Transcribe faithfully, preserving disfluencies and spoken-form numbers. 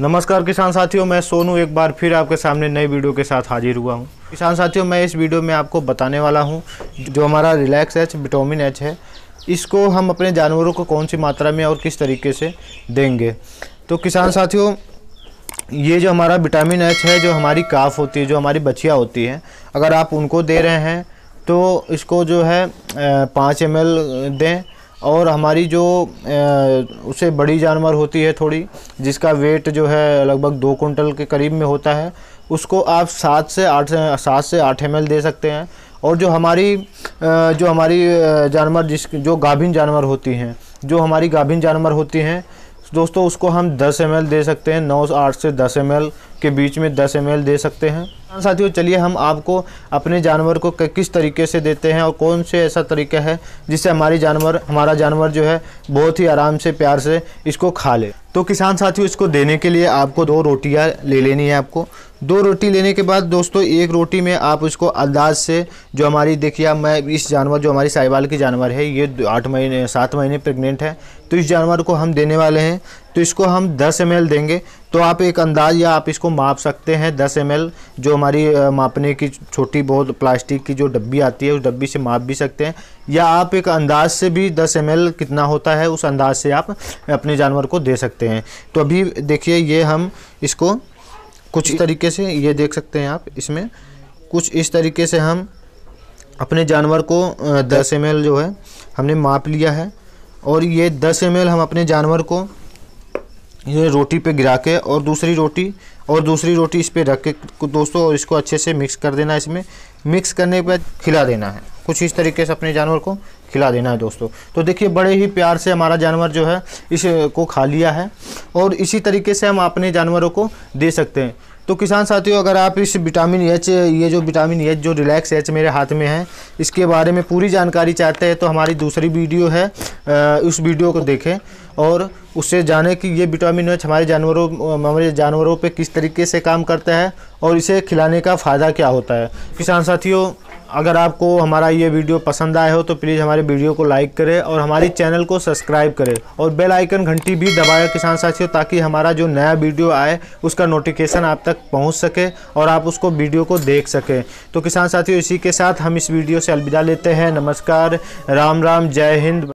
नमस्कार किसान साथियों, मैं सोनू एक बार फिर आपके सामने नई वीडियो के साथ हाजिर हुआ हूँ। किसान साथियों, मैं इस वीडियो में आपको बताने वाला हूँ जो हमारा रिलैक्स एच विटामिन एच है, इसको हम अपने जानवरों को कौन सी मात्रा में और किस तरीके से देंगे। तो किसान साथियों, ये जो हमारा विटामिन एच है, जो हमारी काफ होती है, जो हमारी बछिया होती है, अगर आप उनको दे रहे हैं तो इसको जो है पाँच एम एल दें। और हमारी जो उससे बड़ी जानवर होती है थोड़ी, जिसका वेट जो है लगभग दो कुंटल के करीब में होता है, उसको आप सात से आठ सात से आठ एम एल दे सकते हैं। और जो हमारी जो हमारी जानवर जिस जो गाभिन जानवर होती हैं जो हमारी गाभिन जानवर होती हैं दोस्तों, उसको हम दस एम एल दे सकते हैं। नौ आठ से दस एम एल के बीच में दस एम एल दे सकते हैं। साथियों, चलिए हम आपको अपने जानवर को किस तरीके से देते हैं और कौन से ऐसा तरीका है जिससे हमारी जानवर हमारा जानवर जो है बहुत ही आराम से प्यार से इसको खा ले। तो किसान साथियों, इसको देने के लिए आपको दो रोटियां ले लेनी है। आपको दो रोटी लेने के बाद दोस्तों, एक रोटी में आप उसको अंदाज से जो हमारी देखिए मैं इस जानवर जो हमारी साहीवाल की जानवर है, ये आठ महीने सात महीने प्रेग्नेंट है, तो इस जानवर को हम देने वाले हैं। तो इसको हम दस एम एल देंगे। तो आप एक अंदाज़ या आप इसको माप सकते हैं। दस एम एल जो हमारी मापने की छोटी बहुत प्लास्टिक की जो डब्बी आती है, उस डब्बी से माप भी सकते हैं, या आप एक अंदाज़ से भी दस एम एल कितना होता है उस अंदाज़ से आप अपने जानवर को दे सकते हैं। तो अभी देखिए, ये हम इसको कुछ इस तरीके से ये देख सकते हैं आप, इसमें कुछ इस तरीके से हम अपने जानवर को दस एम एल जो है हमने माप लिया है। और ये दस एम एल हम अपने जानवर को ये रोटी पे गिरा के और दूसरी रोटी और दूसरी रोटी इस पे रख के दोस्तों, और इसको अच्छे से मिक्स कर देना। इसमें मिक्स करने के बाद खिला देना है, कुछ इस तरीके से अपने जानवर को खिला देना है दोस्तों। तो देखिए, बड़े ही प्यार से हमारा जानवर जो है इसको खा लिया है। और इसी तरीके से हम अपने जानवरों को दे सकते हैं। तो किसान साथियों, अगर आप इस विटामिन एच ये जो विटामिन एच जो रिलैक्स एच मेरे हाथ में है, इसके बारे में पूरी जानकारी चाहते हैं तो हमारी दूसरी वीडियो है, उस वीडियो को देखें और उससे जाने कि ये विटामिन एच हमारे जानवरों हमारे जानवरों पे किस तरीके से काम करता है और इसे खिलाने का फ़ायदा क्या होता है। किसान साथियों, अगर आपको हमारा ये वीडियो पसंद आया हो तो प्लीज़ हमारे वीडियो को लाइक करें और हमारे चैनल को सब्सक्राइब करें और बेल आइकन घंटी भी दबाएं किसान साथियों, ताकि हमारा जो नया वीडियो आए उसका नोटिफिकेशन आप तक पहुंच सके और आप उसको वीडियो को देख सकें। तो किसान साथियों, इसी के साथ हम इस वीडियो से अलविदा लेते हैं। नमस्कार, राम राम, जय हिंद।